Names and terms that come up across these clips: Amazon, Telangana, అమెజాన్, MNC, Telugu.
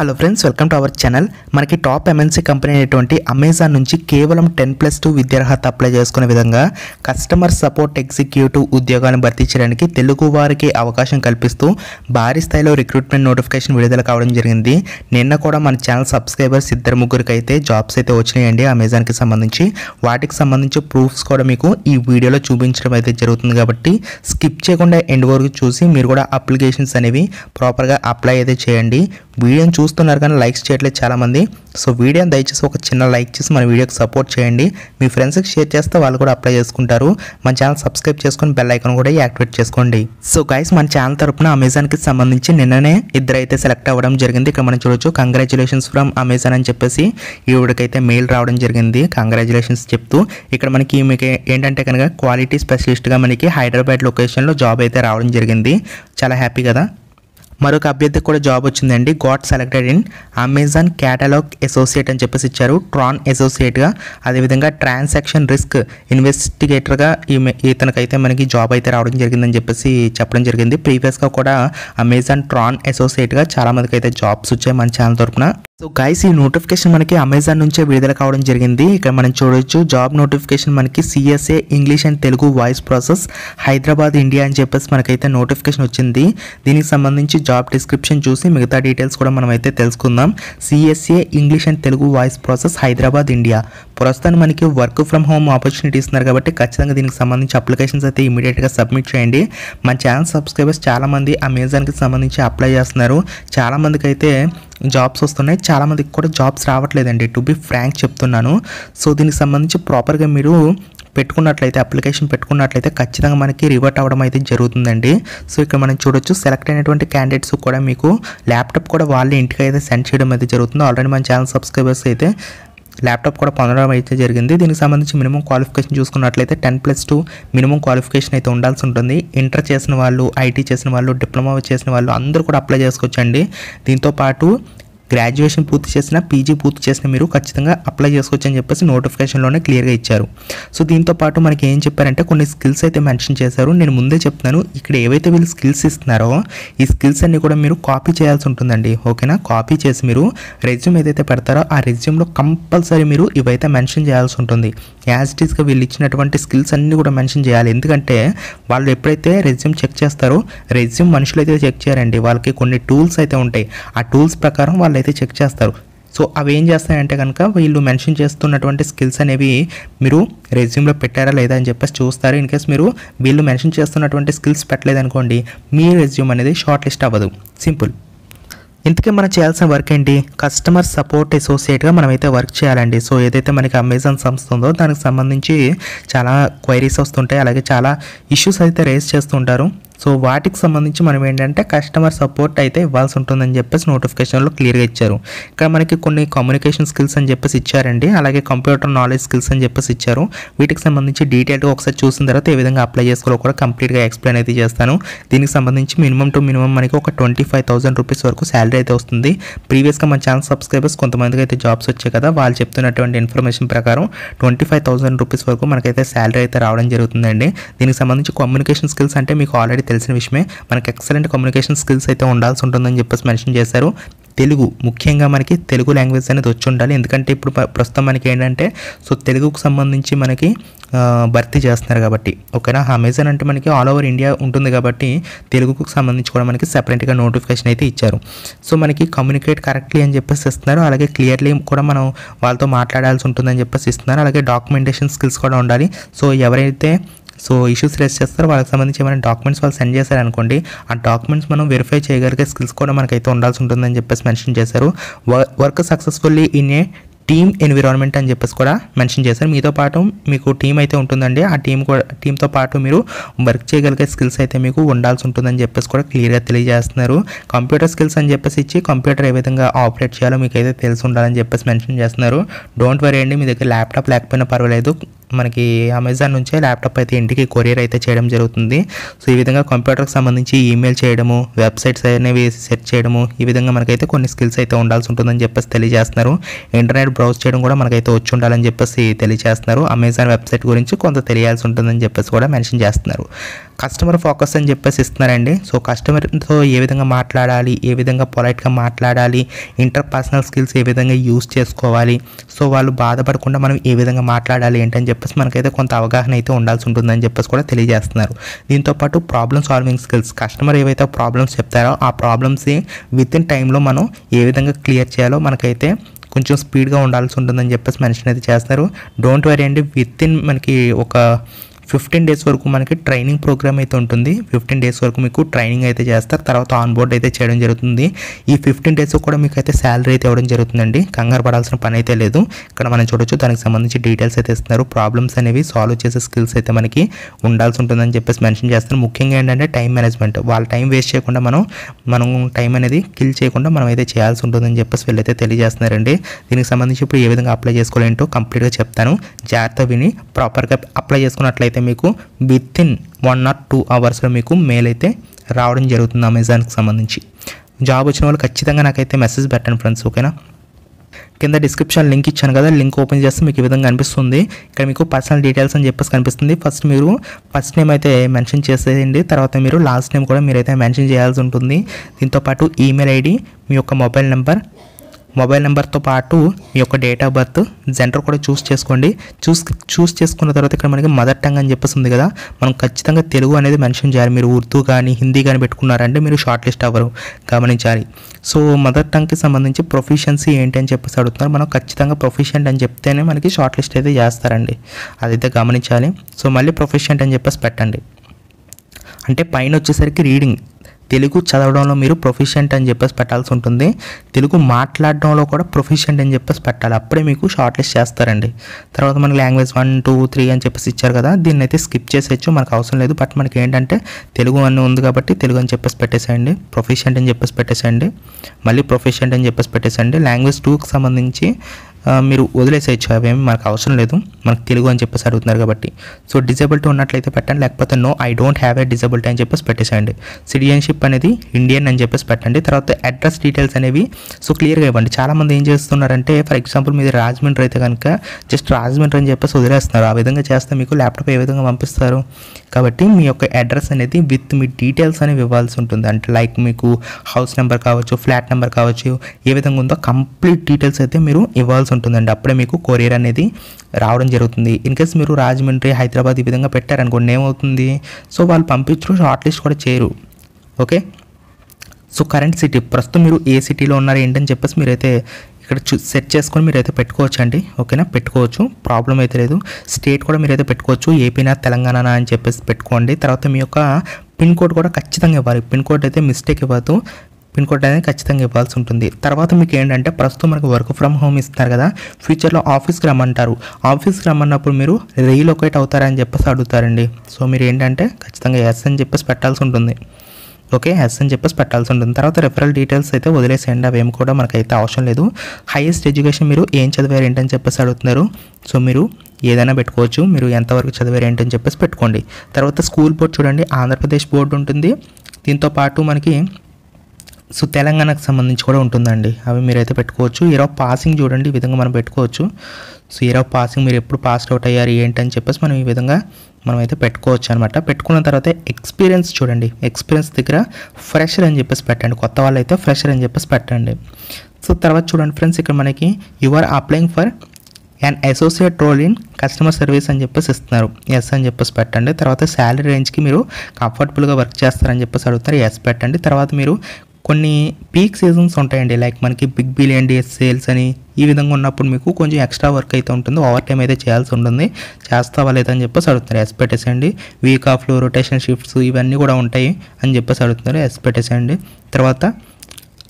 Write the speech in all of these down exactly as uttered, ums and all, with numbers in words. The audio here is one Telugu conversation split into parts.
Hello friends welcome to our channel मन की टॉप एमएनसी कंपनी अनेटुवंटी अमेज़न नुंची केवलम टेन प्लस टू विद्यार्हता अप्लाई चेसुकुने विधंगा कस्टमर सपोर्ट एग्जिक्यूटिव उद्योगान्नि भर्ती चेयडानिकी तेलुगु वारिकी अवकाशं कल्पिस्तू भारी स्थायिलो रिक्रूटमेंट नोटिफिकेशन विडुदल कावडं जरिगिंदी। निन्न कूडा मन चैनल सब्सक्राइबर्स इद्दरु मुग्गुरिकी अयिते जॉब्स अयिते वच्चायंडी अमेज़न की संबंधिंची वाटिकी संबंधिंची प्रूफ्स कूडा मीकु ई वीडियोलो चूपिंचडम अयिते जरुगुतुंदी काबट्टी स्किप चेयकुंडा एंड वरकु चूसी मीरु कूडा अप्लिकेशन्स अनेवी प्रापर गा अप्लाई अयिते चेयंडी। वीडियोनि చూస్తున్నారు కానీ లైక్స్ చేయట్లేదు చాలా మంది। సో వీడియోని దయచేసి ఒక చిన్న లైక్ చేసి మన వీడియోకి సపోర్ట్ చేయండి। మీ ఫ్రెండ్స్ కి షేర్ చేస్తే వాళ్ళు కూడా అప్లై చేసుకుంటారు। మన ఛానల్ సబ్స్క్రైబ్ చేసుకొని బెల్ ఐకాన్ కూడా యాక్టివేట్ చేసుకోండి। సో గైస్ మన ఛానల్ తరపున అమెజాన్ కి సంబంధించి నిన్ననే ఇద్దరైతే సెలెక్ట్ అవ్వడం జరిగింది। ఇక్కడ మనం చూడొచ్చు కంగ్రాట్యులేషన్స్ ఫ్రమ్ అమెజాన్ అని చెప్పేసి ఈవిడకైతే మెయిల్ రావడం జరిగింది కంగ్రాట్యులేషన్స్ చెప్తూ। ఇక్కడ మనకి ఏంటంటే కనుక క్వాలిటీ స్పెషలిస్ట్ గా మనకి హైదరాబాద్ లొకేషన్ లో జాబ్ అయితే రావడం జరిగింది। చాలా హ్యాపీ కదా। మరొక అభ్యర్థికి కూడా జాబ్ వచ్చిందండి। Got selected in అమెజాన్ catalogue associate అని చెప్పేసి ఇచ్చారు। ట్రాన్ అసోసియేట్గా అదేవిధంగా ట్రాన్సాక్షన్ రిస్క్ ఇన్వెస్టిగేటర్గా ఈమె ఇతనికైతే మనకి జాబ్ అయితే రావడం జరిగిందని చెప్పేసి చెప్పడం జరిగింది। ప్రీవియస్గా కూడా అమెజాన్ ట్రాన్ అసోసియేట్గా చాలామందికి అయితే జాబ్స్ వచ్చాయి మన ఛానల్ తరఫున। సో గైస్ ఈ నోటిఫికేషన్ మనకి అమెజాన్ నుంచే విడుదల కావడం జరిగింది। ఇక్కడ మనం చూడొచ్చు జాబ్ నోటిఫికేషన్ మనకి CSA English and Telugu voice process Hyderabad India అని చెప్పేసి మనకైతే నోటిఫికేషన్ వచ్చింది। దీనికి సంబంధించి జాబ్ డిస్క్రిప్షన్ చూసి మిగతా డీటెయిల్స్ కూడా మనమైతే తెలుసుకుందాం। CSA English and Telugu voice process Hyderabad India ప్రస్తుతం మనకి వర్క్ ఫ్రమ్ హోమ్ ఆపర్చునిటీ ఇస్తున్నారు కాబట్టి ఖచ్చితంగా దీనికి సంబంధించి అప్లికేషన్స్ అయితే ఇమీడియట్గా సబ్మిట్ చేయండి। మన ఛానల్ సబ్స్క్రైబర్స్ చాలామంది అమెజాన్కి సంబంధించి అప్లై చేస్తున్నారు। చాలామందికి అయితే జాబ్స్ వస్తున్నాయి, చాలామందికి కూడా జాబ్స్ రావట్లేదండి, టు బి ఫ్రాంక్ చెప్తున్నాను। సో దీనికి సంబంధించి ప్రాపర్గా మీరు పెట్టుకున్నట్లయితే అప్లికేషన్ పెట్టుకున్నట్లయితే ఖచ్చితంగా మనకి రివర్ట్ అవ్వడం అయితే జరుగుతుందండి। సో ఇక్కడ మనం చూడొచ్చు సెలెక్ట్ అయినటువంటి క్యాండిడేట్స్ కూడా మీకు ల్యాప్టాప్ కూడా వాళ్ళ ఇంటికి అయితే సెండ్ చేయడం అయితే జరుగుతుంది। ఆల్రెడీ మన ఛానల్ సబ్స్క్రైబర్స్ అయితే ల్యాప్టాప్ కూడా పొందడం అయితే జరిగింది। దీనికి సంబంధించి మినిమం క్వాలిఫికేషన్ చూసుకున్నట్లయితే ten plus two minimum qualification అయితే ఉండాల్సి ఉంటుంది। ఇంటర్ చేసిన వాళ్ళు, ఐటీ చేసిన వాళ్ళు, డిప్లొమా చేసిన వాళ్ళు అందరూ కూడా అప్లై చేసుకోవచ్చండి। దీంతోపాటు గ్రాడ్యుయేషన్ పూర్తి చేసిన, పీజీ పూర్తి చేసిన మీరు ఖచ్చితంగా అప్లై చేసుకోవచ్చు అని చెప్పేసి నోటిఫికేషన్లోనే క్లియర్గా ఇచ్చారు। సో దీంతోపాటు మనకి ఏం చెప్పారంటే కొన్ని స్కిల్స్ అయితే మెన్షన్ చేశారు। నేను ముందే చెప్తున్నాను, ఇక్కడ ఏవైతే వీళ్ళు స్కిల్స్ ఇస్తున్నారో ఈ స్కిల్స్ అన్నీ కూడా మీరు కాపీ చేయాల్సి ఉంటుందండి, ఓకేనా? కాపీ చేసి మీరు రెజ్యూమ్ ఏదైతే పెడతారో ఆ రెజ్యూమ్లో కంపల్సరీ మీరు ఇవైతే మెన్షన్ చేయాల్సి ఉంటుంది। యాజ్ ఇట్ ఈస్గా వీళ్ళు ఇచ్చినటువంటి స్కిల్స్ అన్నీ కూడా మెన్షన్ చేయాలి, ఎందుకంటే వాళ్ళు ఎప్పుడైతే రెజ్యూమ్ చెక్ చేస్తారో రెజ్యూమ్ మనుషులు అయితే చెక్ చేయాలండి, వాళ్ళకి కొన్ని టూల్స్ అయితే ఉంటాయి, ఆ టూల్స్ ప్రకారం వాళ్ళు అయితే చెక్ చేస్తారు। సో అవి ఏం చేస్తాయంటే కనుక వీళ్ళు మెన్షన్ చేస్తున్నటువంటి స్కిల్స్ అనేవి మీరు రెజ్యూమ్లో పెట్టారా లేదా అని చెప్పేసి చూస్తారు। ఇన్ కేస్ మీరు వీళ్ళు మెన్షన్ చేస్తున్నటువంటి స్కిల్స్ పెట్టలేదు అనుకోండి, మీ రెజ్యూమ్ అనేది షార్ట్ లిస్ట్ అవ్వదు, సింపుల్। ఇంతకే మనం చేయాల్సిన వర్క్ ఏంటి, కస్టమర్ సపోర్ట్ అసోసియేట్గా మనమైతే వర్క్ చేయాలండి। సో ఏదైతే మనకి అమెజాన్ సంస్థ ఉందో దానికి సంబంధించి చాలా క్వైరీస్ వస్తుంటాయి, అలాగే చాలా ఇష్యూస్ అయితే రేస్ చేస్తుంటారు। సో వాటికి సంబంధించి మనం ఏంటంటే కస్టమర్ సపోర్ట్ అయితే ఇవ్వాల్సి ఉంటుందని చెప్పేసి నోటిఫికేషన్లో క్లియర్గా ఇచ్చారు। ఇక్కడ మనకి కొన్ని కమ్యూనికేషన్ స్కిల్స్ అని చెప్పేసి ఇచ్చారండి, అలాగే కంప్యూటర్ నాలెడ్జ్ స్కిల్స్ అని చెప్పేసి ఇచ్చారు। వీటికి సంబంధించి డీటెయిల్గా ఒకసారి చూసిన తర్వాత ఏ విధంగా అప్లై చేసుకోవాలో కూడా కంప్లీట్గా ఎక్స్ప్లెయిన్ అయితే చేస్తాను। దీనికి సంబంధించి మినిమం టు మినిమం మనకి ఒక ట్వంటీ ఫైవ్ థౌసండ్ రూపీస్ వరకు శాలరీ అయితే వస్తుంది। ప్రీవియస్గా మన ఛానల్ సబ్స్క్రైబర్స్ కొంతమందికి అయితే జాబ్స్ వచ్చాయి కదా, వాళ్ళు చెప్తున్నటువంటి ఇన్ఫర్మేషన్ ప్రకారం ట్వంటీ ఫైవ్ థౌసండ్ రూపీస్ వరకు మనకైతే శాలరీ అయితే రావడం జరుగుతుందండి। దీనికి సంబంధించి కమ్యూనికేషన్ స్కిల్స్ అంటే మీకు ఆల్రెడీ తెలిసిన విషయమే, మనకి ఎక్సలెంట్ కమ్యూనికేషన్ స్కిల్స్ అయితే ఉండాల్సి ఉంటుందని చెప్పేసి మెన్షన్ చేశారు। తెలుగు ముఖ్యంగా మనకి తెలుగు లాంగ్వేజ్ అనేది వచ్చి ఉండాలి, ఎందుకంటే ఇప్పుడు ప్రస్తుతం మనకి ఏంటంటే సో తెలుగుకు సంబంధించి మనకి భర్తీ చేస్తున్నారు కాబట్టి, ఓకేనా? అమెజాన్ అంటే మనకి ఆల్ ఓవర్ ఇండియా ఉంటుంది కాబట్టి తెలుగుకు సంబంధించి కూడా మనకి సెపరేట్గా నోటిఫికేషన్ అయితే ఇచ్చారు। సో మనకి కమ్యూనికేట్ కరెక్ట్లీ అని చెప్పేసి ఇస్తున్నారు, అలాగే క్లియర్లీ కూడా మనం వాళ్ళతో మాట్లాడాల్సి ఉంటుందని చెప్పేసి ఇస్తున్నారు, అలాగే డాక్యుమెంటేషన్ స్కిల్స్ కూడా ఉండాలి। సో ఎవరైతే సో ఇష్యూస్ రేస్ చేస్తారు వాళ్ళకి సంబంధించి ఏమైనా డాక్యుమెంట్స్ వాళ్ళు సెండ్ చేశారనుకోండి, ఆ డాక్యుమెంట్స్ మనం వెరిఫై చేయగలిగే స్కిల్స్ కూడా మనకైతే ఉండాల్సి ఉంటుందని చెప్పేసి మెన్షన్ చేశారు। Work successfully in a team environment అని చెప్పేసి కూడా మెన్షన్ చేశారు। మీతో పాటు మీకు టీం అయితే ఉంటుందండి, ఆ టీం కూడా టీంతో పాటు మీరు వర్క్ చేయగలిగే స్కిల్స్ అయితే మీకు ఉండాల్సి ఉంటుందని చెప్పేసి కూడా క్లియర్గా తెలియజేస్తున్నారు। కంప్యూటర్ స్కిల్స్ అని చెప్పేసి ఇచ్చి కంప్యూటర్ ఏ విధంగా ఆపరేట్ చేయాలో మీకు అయితే తెలిసి ఉండాలని చెప్పేసి మెన్షన్ చేస్తున్నారు। డోంట్ వరీ అండి, మీ దగ్గర ల్యాప్టాప్ లేకపోయినా పర్వాలేదు, మనకి అమెజాన్ నుంచే ల్యాప్టాప్ అయితే ఇంటికి కొరియర్ అయితే చేయడం జరుగుతుంది। సో ఈ విధంగా కంప్యూటర్కి సంబంధించి ఈమెయిల్ చేయడము, వెబ్సైట్స్ అనేవి సెర్చ్ చేయడము, ఈ విధంగా మనకైతే కొన్ని స్కిల్స్ అయితే ఉండాల్సి ఉంటుందని చెప్పేసి తెలియజేస్తున్నారు। ఇంటర్నెట్ బ్రౌజ్ చేయడం కూడా మనకైతే వచ్చి ఉండాలని చెప్పేసి తెలియజేస్తున్నారు। అమెజాన్ వెబ్సైట్ గురించి కొంత తెలియాల్సి ఉంటుందని చెప్పేసి కూడా మెన్షన్ చేస్తున్నారు। కస్టమర్ ఫోకస్ అని చెప్పేసి ఇస్తున్నారండి. సో కస్టమర్ తో ఏ విధంగా మాట్లాడాలి, ఏ విధంగా పొలైట్ గా మాట్లాడాలి, ఇంటర్ పర్సనల్ స్కిల్స్ ఏ విధంగా యూస్ చేసుకోవాలి, సో వాళ్ళు బాధపడకుండా మనం ఏ విధంగా మాట్లాడాలి ఏంటని చెప్పేసి మనకైతే కొంత అవగాహన అయితే ఉండాల్సి ఉంటుందని చెప్పేసి కూడా తెలియజేస్తున్నారు. దీంతో పాటు ప్రాబ్లమ్ సాల్వింగ్ స్కిల్స్, కస్టమర్ ఏవైతే ప్రాబ్లమ్స్ చెప్తారో ఆ ప్రాబ్లమ్స్ని విత్ ఇన్ టైంలో మనం ఏ విధంగా క్లియర్ చేయాలో మనకైతే కొంచెం స్పీడ్గా ఉండాల్సి ఉంటుందని చెప్పేసి మెన్షన్ అయితే చేస్తున్నారు. డోంట్ వరీ అండి, విత్ ఇన్ మనకి ఒక ఫిఫ్టీన్ డేస్ వరకు మనకి ట్రైనింగ్ ప్రోగ్రామ్ అయితే ఉంటుంది. ఫిఫ్టీన్ డేస్ వరకు మీకు ట్రైనింగ్ అయితే చేస్తారు, తర్వాత ఆన్ బోర్డ్ అయితే చేయడం జరుగుతుంది. ఈ ఫిఫ్టీన్ డేస్ కూడా మీకు అయితే శాలరీ అయితే ఇవ్వడం జరుగుతుందండి. కంగారు పడాల్సిన పని అయితే లేదు. ఇక్కడ మనం చూడొచ్చు దానికి సంబంధించి డీటెయిల్స్ అయితే ఇస్తున్నారు. ప్రాబ్లమ్స్ అనేవి సాల్వ్ చేసే స్కిల్స్ అయితే మనకి ఉండాల్సి ఉంటుందని చెప్పేసి మెన్షన్ చేస్తున్నారు. ముఖ్యంగా ఏంటంటే టైం మేనేజ్మెంట్, వాళ్ళ టైం వేస్ట్ చేయకుండా మనం మనం టైం అనేది కిల్ చేయకుండా మనం అయితే చేయాల్సి ఉంటుందని చెప్పేసి వీళ్ళైతే తెలియజేస్తున్నారండి. దీనికి సంబంధించి ఇప్పుడు ఏ విధంగా అప్లై చేసుకోవాలంటూ కంప్లీట్గా చెప్తాను, జాగ్రత్త విని ప్రాపర్గా అప్లై చేసుకున్నట్లయితే మీకు within one or two అవర్స్లో మీకు మెయిల్ అయితే రావడం జరుగుతుంది. అమెజాన్కి సంబంధించి జాబ్ వచ్చిన వాళ్ళు ఖచ్చితంగా నాకైతే మెసేజ్ పెట్టండి ఫ్రెండ్స్, ఓకేనా. కింద డిస్క్రిప్షన్ లింక్ ఇచ్చాను కదా, లింక్ ఓపెన్ చేస్తే మీకు ఈ విధంగా కనిపిస్తుంది. ఇక్కడ మీకు పర్సనల్ డీటెయిల్స్ అని చెప్పేసి కనిపిస్తుంది. ఫస్ట్ మీరు ఫస్ట్ నేమ్ అయితే మెన్షన్ చేసేయండి, తర్వాత మీరు లాస్ట్ నేమ్ కూడా మీరైతే మెన్షన్ చేయాల్సి ఉంటుంది. దీంతోపాటు ఈమెయిల్ ఐడి, మీ యొక్క మొబైల్ నెంబర్, మొబైల్ నెంబర్తో పాటు మీ యొక్క డేట్ ఆఫ్ బర్త్, జెండర్ కూడా చూస్ చేసుకోండి. చూస్ చూస్ చేసుకున్న తర్వాత ఇక్కడ మనకి మదర్ టంగ్ అని చెప్పేసి ఉంది కదా, మనం ఖచ్చితంగా తెలుగు అనేది మెన్షన్ చేయాలి. మీరు ఉర్దూ కానీ హిందీ కానీ పెట్టుకున్నారంటే మీరు షార్ట్ లిస్ట్ అవ్వరు, గమనించాలి. సో మదర్ టంగ్కి సంబంధించి ప్రొఫిషియన్సీ ఏంటి అని చెప్పేసి అడుగుతున్నారు. మనం ఖచ్చితంగా ప్రొఫిషియంట్ అని చెప్తేనే మనకి షార్ట్ లిస్ట్ అయితే చేస్తారండి, అదైతే గమనించాలి. సో మళ్ళీ ప్రొఫిషియంట్ అని చెప్పేసి పెట్టండి. అంటే పైన వచ్చేసరికి రీడింగ్, తెలుగు చదవడంలో మీరు ప్రొఫిషియంట్ అని చెప్పేసి పెట్టాల్సి ఉంటుంది. తెలుగు మాట్లాడడంలో కూడా ప్రొఫిషియంట్ అని చెప్పేసి పెట్టాలి, అప్పుడే మీకు షార్ట్ లిస్ట్ చేస్తారండి. తర్వాత మనకి లాంగ్వేజ్ వన్ టూ త్రీ అని చెప్పేసి ఇచ్చారు కదా, దీన్ని అయితే స్కిప్ చేసేయచ్చు, మనకు అవసరం లేదు. బట్ మనకి ఏంటంటే తెలుగు అని ఉంది కాబట్టి తెలుగు అని చెప్పేసి పెట్టేసేయండి, ప్రొఫిషియంట్ అని చెప్పేసి పెట్టేసేయండి, మళ్ళీ ప్రొఫిషియంట్ అని చెప్పేసి పెట్టేసేయండి. లాంగ్వేజ్ టూకి సంబంధించి మీరు వదిలేసేయచ్చు, అవేమి మనకు అవసరం లేదు, మనకు తెలుగు అని చెప్పేసి అడుగుతున్నారు కాబట్టి. సో డిజబిలిటీ ఉన్నట్లయితే పెట్టండి, లేకపోతే no I don't have a disability అని చెప్పేసి పెట్టేసేయండి. సిటిజన్షిప్ అనేది ఇండియన్ అని చెప్పేసి పెట్టండి. తర్వాత అడ్రస్ డీటెయిల్స్ అనేవి సో క్లియర్గా ఇవ్వండి. చాలామంది ఏం చేస్తున్నారంటే ఫర్ ఎగ్జాంపుల్ మీది రాజమండ్రి అయితే కనుక జస్ట్ రాజమండ్రి అని చెప్పేసి వదిలేస్తున్నారు. ఆ విధంగా చేస్తే మీకు ల్యాప్టాప్ ఏ విధంగా పంపిస్తారు? కాబట్టి మీ యొక్క అడ్రస్ అనేది విత్ మీ డీటెయిల్స్ అనేవి ఇవ్వాల్సి ఉంటుంది. అంటే లైక్ మీకు హౌస్ నెంబర్ కావచ్చు, ఫ్లాట్ నెంబర్ కావచ్చు, ఏ విధంగా ఉందో కంప్లీట్ డీటెయిల్స్ అయితే మీరు ఇవ్వాల్సి ఉంటుందండి. అప్పుడే మీకు కొరియర్ అనేది రావడం జరుగుతుంది. ఇన్ కేస్ మీరు రాజమండ్రి, హైదరాబాద్ ఈ విధంగా పెట్టారనుకోండి ఏమవుతుంది, సో వాళ్ళు పంపించరు, షార్ట్ లిస్ట్ కూడా చేయరు, ఓకే. సో కరెంట్ సిటీ, ప్రస్తుతం మీరు ఏ సిటీలో ఉన్నారు ఏంటని చెప్పేసి మీరైతే ఇక్కడ చూ సెట్ చేసుకొని మీరైతే పెట్టుకోవచ్చు అండి, ఓకేనా. పెట్టుకోవచ్చు, ప్రాబ్లం అయితే లేదు. స్టేట్ కూడా మీరైతే పెట్టుకోవచ్చు, ఏపీనా తెలంగాణనా అని చెప్పేసి పెట్టుకోండి. తర్వాత మీ యొక్క పిన్ కోడ్ కూడా ఖచ్చితంగా ఇవ్వాలి, పిన్ కోడ్ అయితే మిస్టేక్ ఇవ్వద్దు, పిన్ కోడ్ అనేది ఖచ్చితంగా ఇవ్వాల్సి ఉంటుంది. తర్వాత మీకు ఏంటంటే ప్రస్తుతం మనకు వర్క్ ఫ్రమ్ హోమ్ ఇస్తున్నారు కదా, ఫ్యూచర్లో ఆఫీస్కి రమ్మంటారు. ఆఫీస్కి రమ్మన్నప్పుడు మీరు రీలొకేట్ అవుతారని చెప్పేసి అడుగుతారండి. సో మీరు ఏంటంటే ఖచ్చితంగా ఎస్ అని చెప్పేసి పెట్టాల్సి ఉంటుంది, ఓకే, ఎస్ అని చెప్పేసి పెట్టాల్సి ఉంటుంది. తర్వాత రెఫరల్ డీటెయిల్స్ అయితే వదిలేసేయండి, అవి ఏమి కూడా మనకైతే అవసరం లేదు. హైయెస్ట్ ఎడ్యుకేషన్ మీరు ఏం చదివారు ఏంటని చెప్పేసి అడుగుతున్నారు. సో మీరు ఏదైనా పెట్టుకోవచ్చు, మీరు ఎంతవరకు చదివారు ఏంటని చెప్పేసి పెట్టుకోండి. తర్వాత స్కూల్ బోర్డు చూడండి, ఆంధ్రప్రదేశ్ బోర్డు ఉంటుంది. దీంతోపాటు మనకి సో తెలంగాణకు సంబంధించి కూడా ఉంటుందండి, అవి మీరైతే పెట్టుకోవచ్చు. ఇయర్ ఆఫ్ పాసింగ్ చూడండి, ఈ విధంగా మనం పెట్టుకోవచ్చు. సో ఇయర్ ఆఫ్ పాసింగ్ మీరు ఎప్పుడు పాస్ అవుట్ అయ్యారు ఏంటని చెప్పేసి మనం ఈ విధంగా మనమైతే పెట్టుకోవచ్చు అనమాట. పెట్టుకున్న తర్వాత ఎక్స్పీరియన్స్ చూడండి, ఎక్స్పీరియన్స్ దగ్గర ఫ్రెషర్ అని చెప్పేసి పెట్టండి, కొత్త వాళ్ళు అయితే ఫ్రెషర్ అని చెప్పేసి పెట్టండి. సో తర్వాత చూడండి ఫ్రెండ్స్, ఇక్కడ మనకి you are applying for and associate role in customer service అని చెప్పేసి ఇస్తున్నారు, ఎస్ అని చెప్పేసి పెట్టండి. తర్వాత శాలరీ రేంజ్కి మీరు కంఫర్టబుల్గా వర్క్ చేస్తారని చెప్పేసి అడుగుతారు, ఎస్ పెట్టండి. తర్వాత మీరు కొన్ని పీక్ సీజన్స్ ఉంటాయండి, లైక్ మనకి బిగ్ బిలియన్ డేస్ సేల్స్ అని ఈ విధంగా ఉన్నప్పుడు మీకు కొంచెం ఎక్స్ట్రా వర్క్ అయితే ఉంటుంది, ఓవర్ టైం అయితే చేయాల్సి ఉంటుంది, చేస్తావా లేదా అని చెప్పేసి అడుగుతున్నారు, ఎస్ పెట్టేసేయండి. వీక్ ఆఫ్లో రొటేషన్ షిఫ్ట్స్ ఇవన్నీ కూడా ఉంటాయి అని చెప్పేసి అడుగుతున్నారు, ఎస్ పెట్టేసేయండి. తర్వాత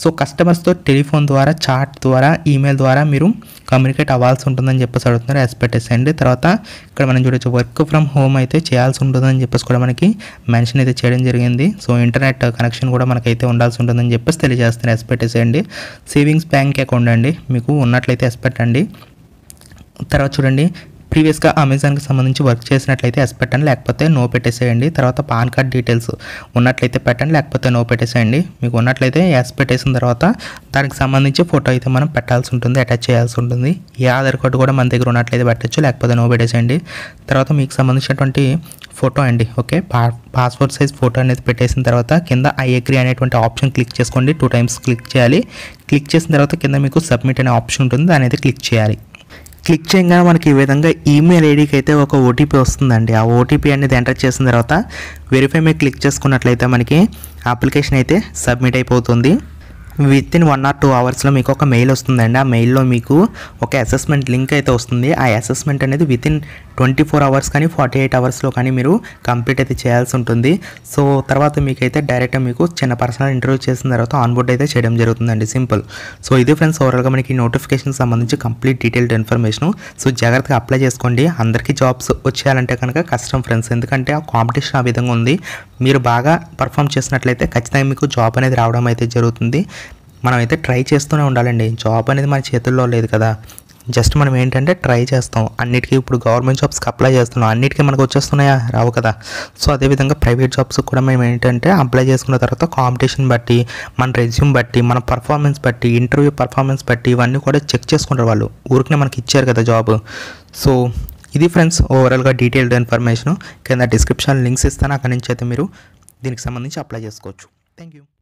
సో కస్టమర్స్తో టెలిఫోన్ ద్వారా, చాట్ ద్వారా, ఈమెయిల్ ద్వారా మీరు కమ్యూనికేట్ అవ్వాల్సి ఉంటుందని చెప్పేసి అడుగుతున్నారు, ఎస్ పెట్టేసేయండి. తర్వాత ఇక్కడ మనం చూడొచ్చు వర్క్ ఫ్రమ్ హోమ్ అయితే చేయాల్సి ఉంటుందని చెప్పేసి కూడా మనకి మెన్షన్ అయితే చేయడం జరిగింది. సో ఇంటర్నెట్ కనెక్షన్ కూడా మనకైతే ఉండాల్సి ఉంటుందని చెప్పేసి తెలియజేస్తున్నారు, ఎస్ పెట్టేసేయండి. సేవింగ్స్ బ్యాంక్ అకౌంట్ అండి మీకు ఉన్నట్లయితే ఎస్ పెట్టండి. తర్వాత చూడండి ప్రీవియస్ గా అమెజాన్ కి సంబంధించి వర్క్ చేసినట్లయితే ఎస్ పెట్టండి, లేకపోతే నో పెట్టేసేయండి. తర్వాత పాన్ కార్డ్ డీటెయిల్స్ ఉన్నట్లయితే పెట్టండి, లేకపోతే నో పెట్టేసేయండి. మీకు ఉన్నట్లయితే ఎస్ పెట్టేసిన తర్వాత దానికి సంబంధించి ఫోటో అయితే మనం పెట్టాల్సి ఉంటుంది, అటాచ్ చేయాల్సి ఉంటుంది. ఈ ఆధార్ కార్డు కూడా మన దగ్గర ఉన్నట్లయితే పెట్టచ్చు, లేకపోతే నో పెట్టేసేయండి. తర్వాత మీకు సంబంధించినటువంటి ఫోటో అండి, ఓకే పా పాస్పోర్ట్ సైజ్ ఫోటో అనేది పెట్టేసిన తర్వాత కింద ఐ అగ్రీ అనేటువంటి ఆప్షన్ క్లిక్ చేసుకోండి. టూ టైమ్స్ క్లిక్ చేయాలి. క్లిక్ చేసిన తర్వాత కింద మీకు సబ్మిట్ అనే ఆప్షన్ ఉంటుంది, దాని అయితే క్లిక్ చేయాలి. క్లిక్ చేయగానే మనకి ఈ విధంగా ఈమెయిల్ ఐడికి అయితే ఒక ఓటీపీ వస్తుందండి. ఆ ఓటీపీ అనేది ఎంటర్ చేసిన తర్వాత వెరిఫై మీద క్లిక్ చేసుకున్నట్లయితే మనకి అప్లికేషన్ అయితే సబ్మిట్ అయిపోతుంది. Within one or two అవర్స్లో మీకు ఒక మెయిల్ వస్తుందండి. ఆ మెయిల్లో మీకు ఒక అసెస్మెంట్ లింక్ అయితే వస్తుంది. ఆ అసెస్మెంట్ అనేది within twenty four hours కానీ ఫార్టీ ఎయిట్ అవర్స్లో కానీ మీరు కంప్లీట్ అయితే చేయాల్సి ఉంటుంది. సో తర్వాత మీకైతే డైరెక్ట్ మీకు చిన్న పర్సనల్ ఇంటర్వ్యూ చేసిన తర్వాత ఆన్బోర్డ్ అయితే చేయడం జరుగుతుందండి, సింపుల్. సో ఇది ఫ్రెండ్స్ ఓవరాల్గా మనకి నోటిఫికేషన్ సంబంధించి కంప్లీట్ డీటెయిల్డ్ ఇన్ఫర్మేషన్. సో జాగ్రత్తగా అప్లై చేసుకోండి. అందరికీ జాబ్స్ వచ్చేయాలంటే కనుక కష్టం ఫ్రెండ్స్, ఎందుకంటే ఆ కాంపిటీషన్ ఆ విధంగా ఉంది. మీరు బాగా పర్ఫామ్ చేసినట్లయితే ఖచ్చితంగా మీకు జాబ్ అనేది రావడం అయితే జరుగుతుంది. మనమైతే ట్రై చేస్తూనే ఉండాలండి. జాబ్ అనేది మన చేతుల్లో లేదు కదా, జస్ట్ మనం ఏంటంటే ట్రై చేస్తాం. అన్నిటికీ ఇప్పుడు గవర్నమెంట్ జాబ్స్కి అప్లై చేస్తున్నాం, అన్నిటికీ మనకు వచ్చేస్తున్నాయా, రావు కదా. సో అదేవిధంగా ప్రైవేట్ జాబ్స్కి కూడా మేము ఏంటంటే అప్లై చేసుకున్న తర్వాత కాంపిటీషన్ బట్టి, మన రెజ్యూమ్ బట్టి, మన పర్ఫార్మెన్స్ బట్టి, ఇంటర్వ్యూ పర్ఫార్మెన్స్ బట్టి ఇవన్నీ కూడా చెక్ చేసుకుంటారు వాళ్ళు. ఊరికనే మనకి ఇచ్చారు కదా జాబ్. సో ఇది ఫ్రెండ్స్ ఓవరాల్గా డీటెయిల్డ్ ఇన్ఫర్మేషన్. కింద డిస్క్రిప్షన్ లింక్స్ ఇస్తాను, అక్కడి నుంచి అయితే మీరు దీనికి సంబంధించి అప్లై చేసుకోవచ్చు. Thank you.